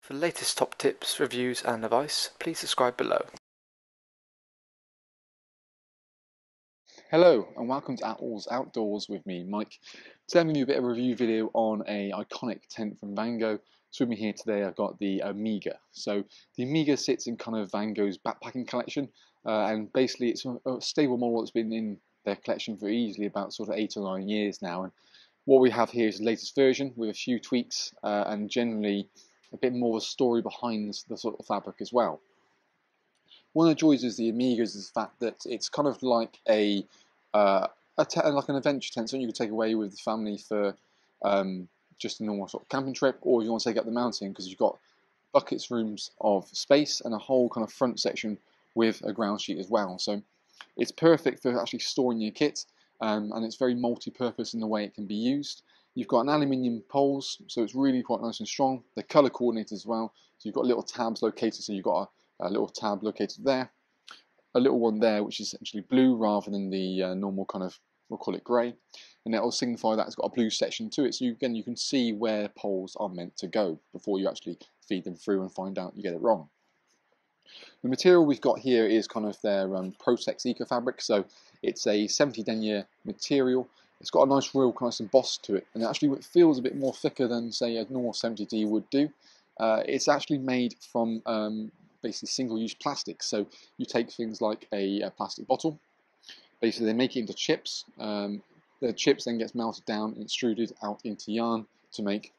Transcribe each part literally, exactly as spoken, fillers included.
For the latest top tips, reviews and advice, please subscribe below. Hello and welcome to Attwoolls Outdoors with me, Mike. Today I'm going to do a bit of a review video on an iconic tent from Vango. So with me here today I've got the Omega. So the Omega sits in kind of Vango's backpacking collection, uh, and basically it's a stable model that's been in their collection for easily about sort of eight or nine years now. And what we have here is the latest version with a few tweaks, uh, and generally a bit more of a story behind the sort of fabric as well. One of the joys of the Omegas is the fact that it's kind of like a, uh, a like an adventure tent, something you can take away with the family for um, just a normal sort of camping trip, or you want to take up the mountain because you've got buckets rooms of space and a whole kind of front section with a ground sheet as well. So it's perfect for actually storing your kit, um, and it's very multi-purpose in the way it can be used. You've got an aluminium poles, so it's really quite nice and strong. They're colour coordinated as well, so you've got little tabs located, so you've got a, a little tab located there, a little one there which is actually blue rather than the uh, normal kind of, we'll call it grey, and that will signify that it's got a blue section to it, so you, again you can see where poles are meant to go before you actually feed them through and find out you get it wrong. The material we've got here is kind of their um, Protex Ecofabric, so it's a seventy denier material. It's got a nice real kind of emboss to it, and actually it feels a bit more thicker than say a normal seventy D would do. Uh, it's actually made from um, basically single-use plastic, so you take things like a, a plastic bottle, basically they make it into chips, um, the chips then gets melted down and extruded out into yarn to make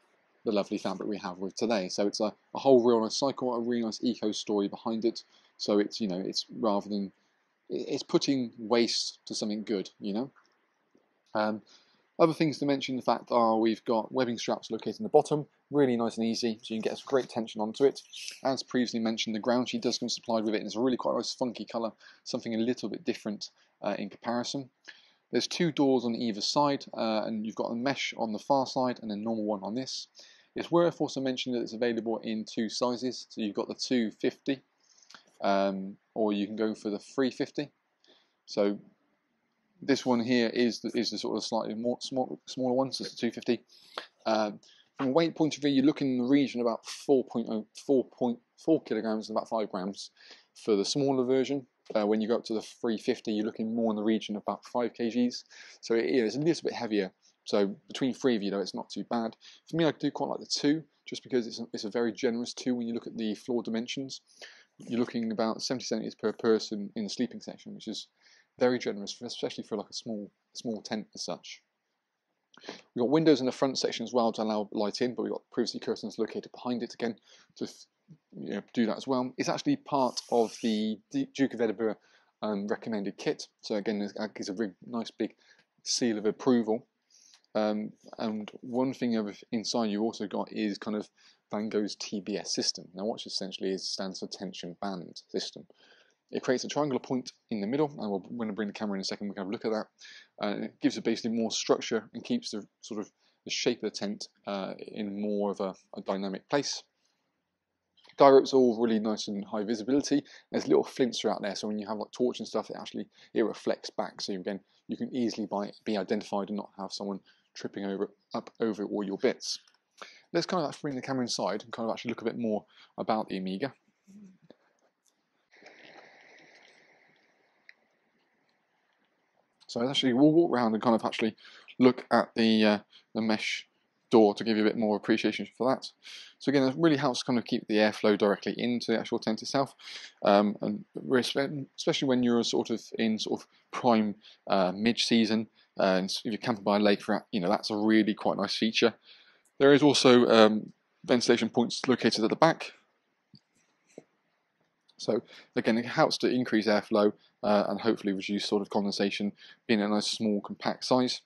the lovely fabric we have with today. So it's a, a whole real nice cycle, a really nice eco story behind it, so it's, you know, it's rather than, it's putting waste to something good, you know. Um, other things to mention, the fact are we've got webbing straps located in the bottom, really nice and easy, so you can get some great tension onto it. As previously mentioned, the ground sheet does come supplied with it, and it's a really quite nice funky colour, something a little bit different uh, in comparison. There's two doors on either side, uh, and you've got a mesh on the far side and a normal one on this. It's worth also mentioning that it's available in two sizes, so you've got the two fifty, um, or you can go for the three fifty. So this one here is the, is the sort of slightly more small, smaller one, so it's the two fifty. Um, from a weight point of view, you're looking in the region about four point four kilograms and about five grams for the smaller version. Uh, when you go up to the three fifty, you're looking more in the region of about five kgs. So it is a little bit heavier. So between three of you, though, it's not too bad. For me, I do quite like the two, just because it's a, it's a very generous two when you look at the floor dimensions. You're looking about seventy centimeters per person in the sleeping section, which is very generous, especially for like a small small tent as such. We've got windows in the front section as well to allow light in, but we've got privacy curtains located behind it again to, you know, do that as well. It's actually part of the Duke of Edinburgh um, recommended kit, so again that gives a really nice big seal of approval. Um, and one thing over inside you also got is kind of Vango's T B S system. Now what essentially is stands for tension band system. It creates a triangular point in the middle, and we're going to bring the camera in a second, we can have a look at that. Uh, it gives it basically more structure and keeps the sort of the shape of the tent uh, in more of a, a dynamic place. Guy ropes are all really nice and high visibility. There's little flints throughout there, so when you have like torch and stuff, it actually it reflects back. So again, you can easily by, be identified and not have someone tripping over up over all your bits. Let's kind of actually bring the camera inside and kind of actually look a bit more about the Omega. So actually, we'll walk around and kind of actually look at the uh, the mesh door to give you a bit more appreciation for that. So again, that really helps kind of keep the airflow directly into the actual tent itself, um, and especially when you're sort of in sort of prime uh, mid-season, uh, and if you're camping by a lake, for, you know, that's a really quite nice feature. There is also um, ventilation points located at the back. So again, it helps to increase airflow uh, and hopefully reduce sort of condensation, being a nice small compact size.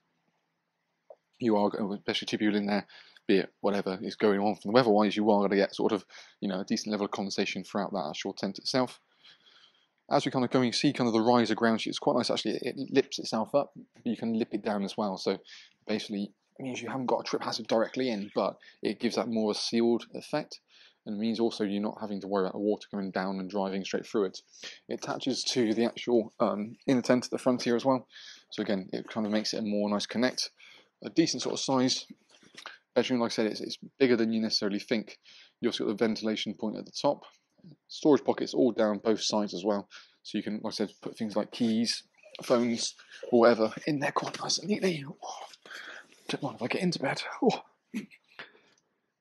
You are, especially two people in there, be it whatever is going on from the weather-wise, you are going to get sort of, you know, a decent level of condensation throughout that actual tent itself. As we kind of go and see kind of the rise of ground sheet, it's quite nice actually, it lips itself up, but you can lip it down as well. So basically, it means you haven't got a trip hazard directly in, but it gives that more sealed effect. And it means also you're not having to worry about the water coming down and driving straight through it. It attaches to the actual um, inner tent at the front here as well. So again, it kind of makes it a more nice connect, a decent sort of size bedroom. Like I said, it's, it's bigger than you necessarily think. You also got the ventilation point at the top, storage pockets all down both sides as well, so you can, like I said, put things like keys, phones, or whatever in there quite nice and neatly. Oh, don't mind if I get into bed. Oh.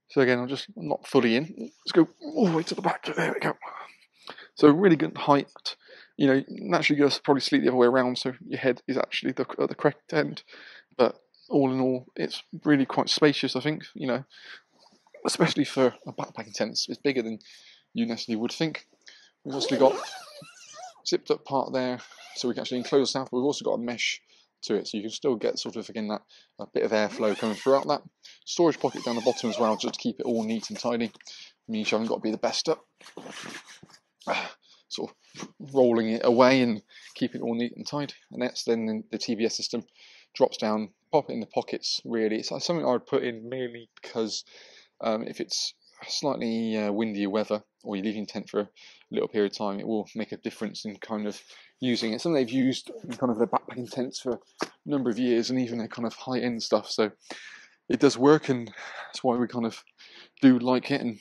So again, I'm just not fully in. Let's go all the way to the back. There we go. So really good height. You know, naturally you're probably sleep the other way around, so your head is actually the, at the correct end. But all in all, it's really quite spacious, I think, you know, especially for a backpacking tent. It's bigger than you necessarily would think. We've also got zipped up part there, so we can actually enclose this out. We've also got a mesh to it, so you can still get sort of, again, that a bit of airflow coming throughout that. Storage pocket down the bottom as well, just to keep it all neat and tidy. I mean, you haven't got to be the best up. Sort of rolling it away and keeping it all neat and tidy. And that's then the T B S system drops down, pop it in the pockets, really. It's something I would put in merely because um, if it's slightly uh, windier weather or you're leaving your tent for a little period of time, it will make a difference in kind of using it. Something they've used in kind of their backpacking tents for a number of years and even their kind of high-end stuff. So it does work, and that's why we kind of do like it. And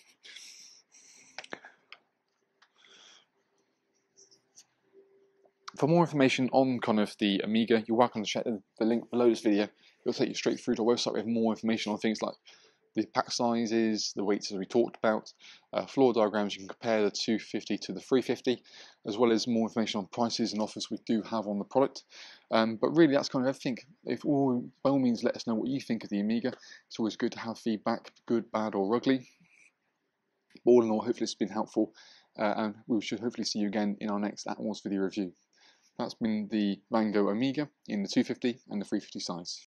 for more information on kind of the Omega, you're welcome to check the, the link below this video. It'll take you straight through to our website. We have more information on things like the pack sizes, the weights as we talked about, uh, floor diagrams. You can compare the two fifty to the three fifty, as well as more information on prices and offers we do have on the product. Um, but really, that's kind of everything. If all, by all means, let us know what you think of the Omega. It's always good to have feedback, good, bad, or ugly. But all in all, hopefully it's been helpful, uh, and we should hopefully see you again in our next Attwoolls video review. That's been the Vango Omega in the two fifty and the three fifty size.